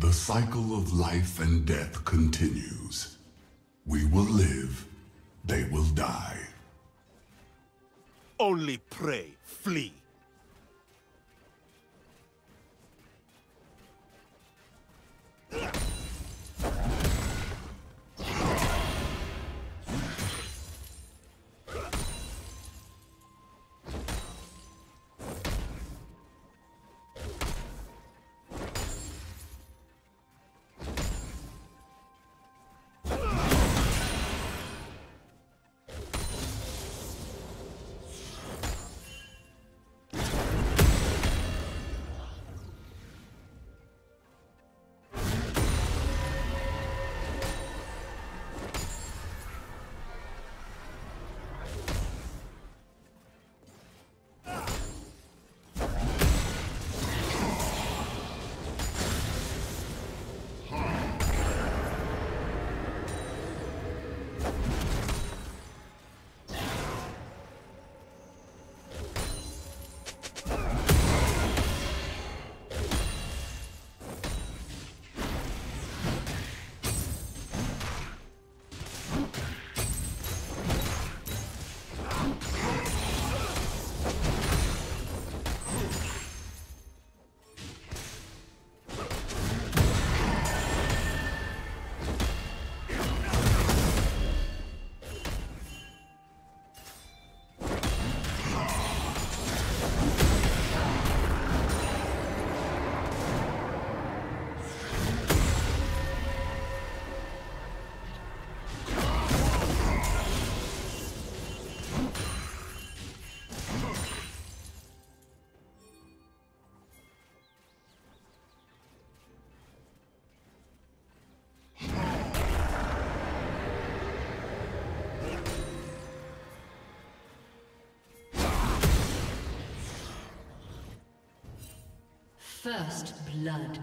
The cycle of life and death continues. We will live, they will die. Only pray, flee. First blood.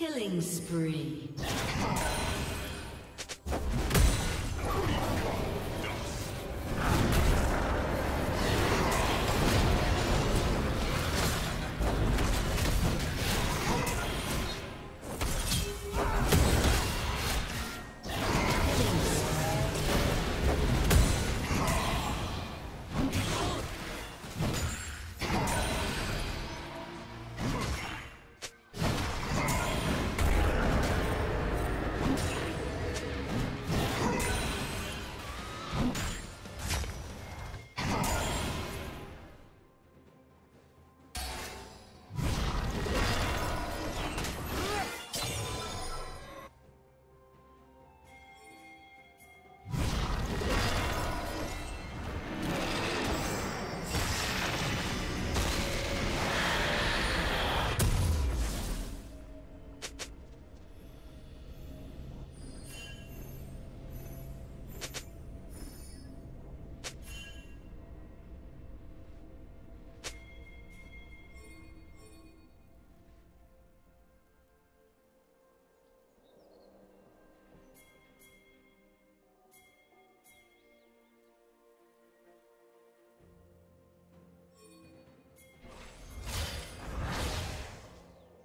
Killing spree.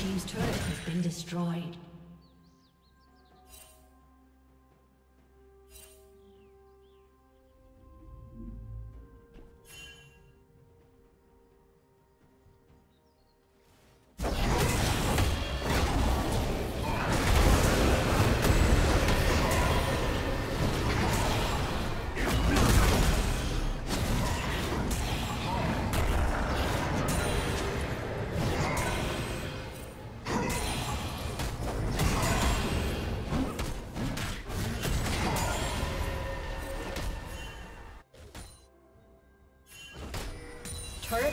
Team's turret has been destroyed. Turret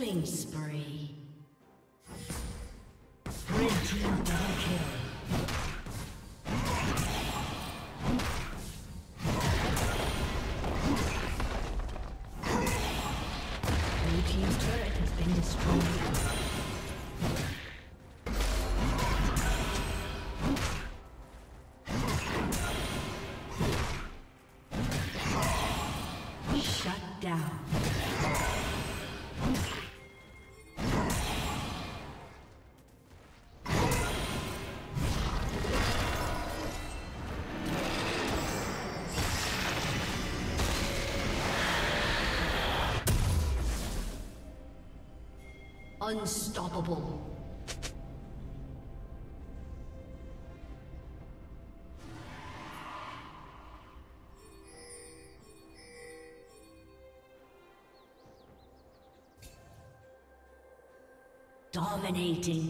Killing spree. Red team double kill. Blue team's turret has been destroyed. Unstoppable. Dominating.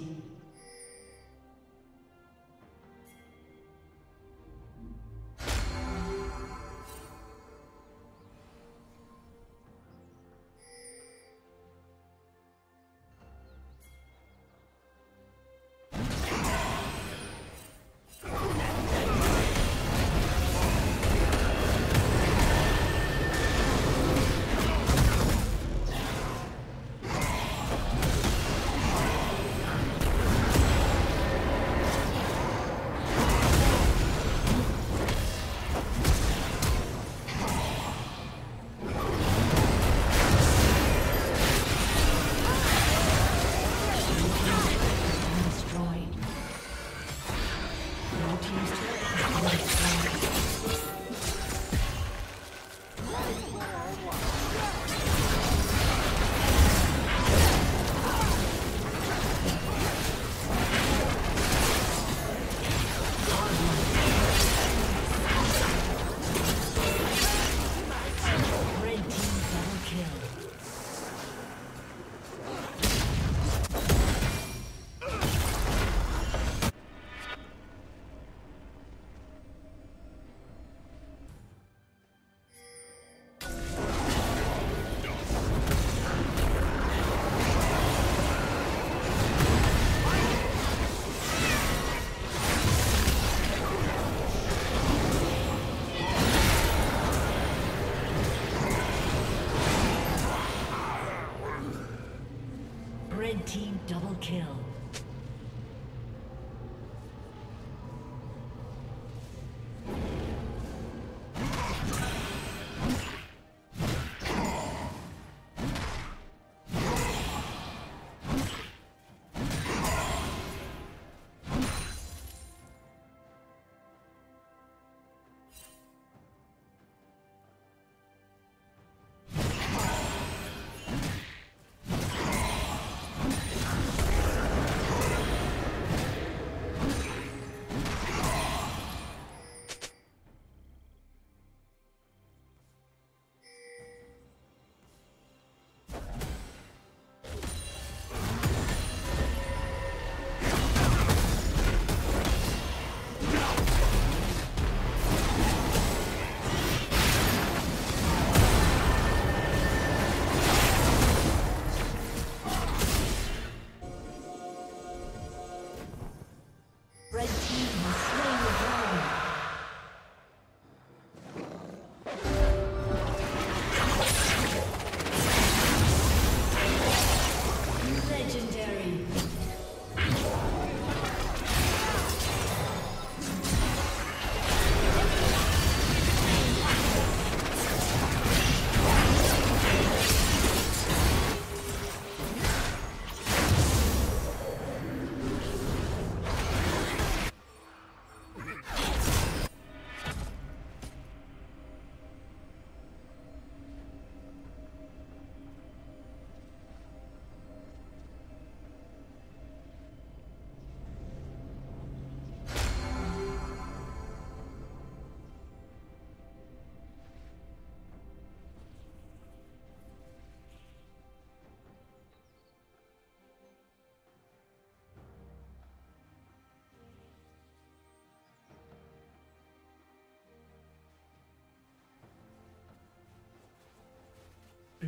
Team double kill.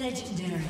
Legendary.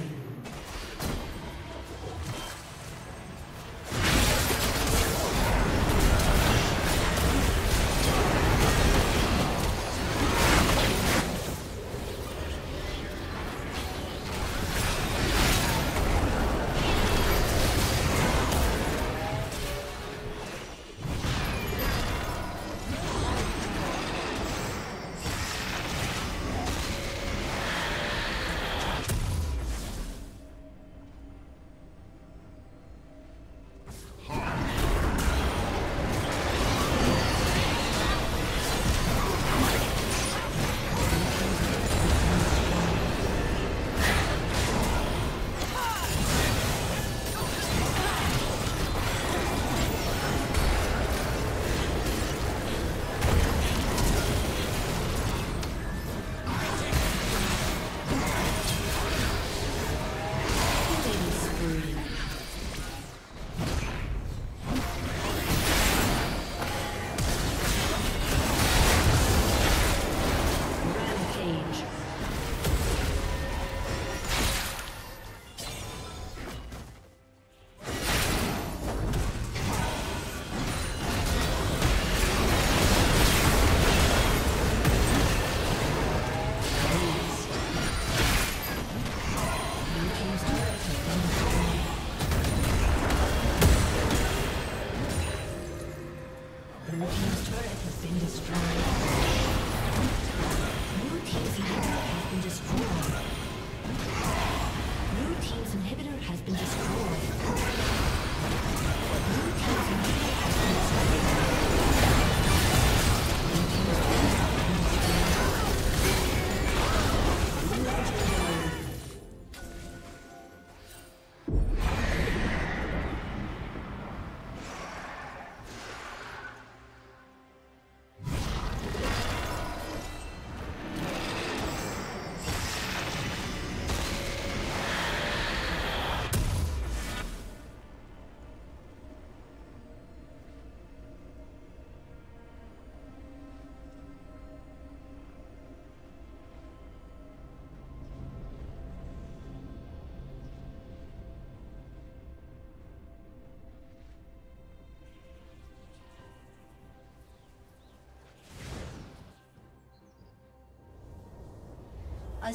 A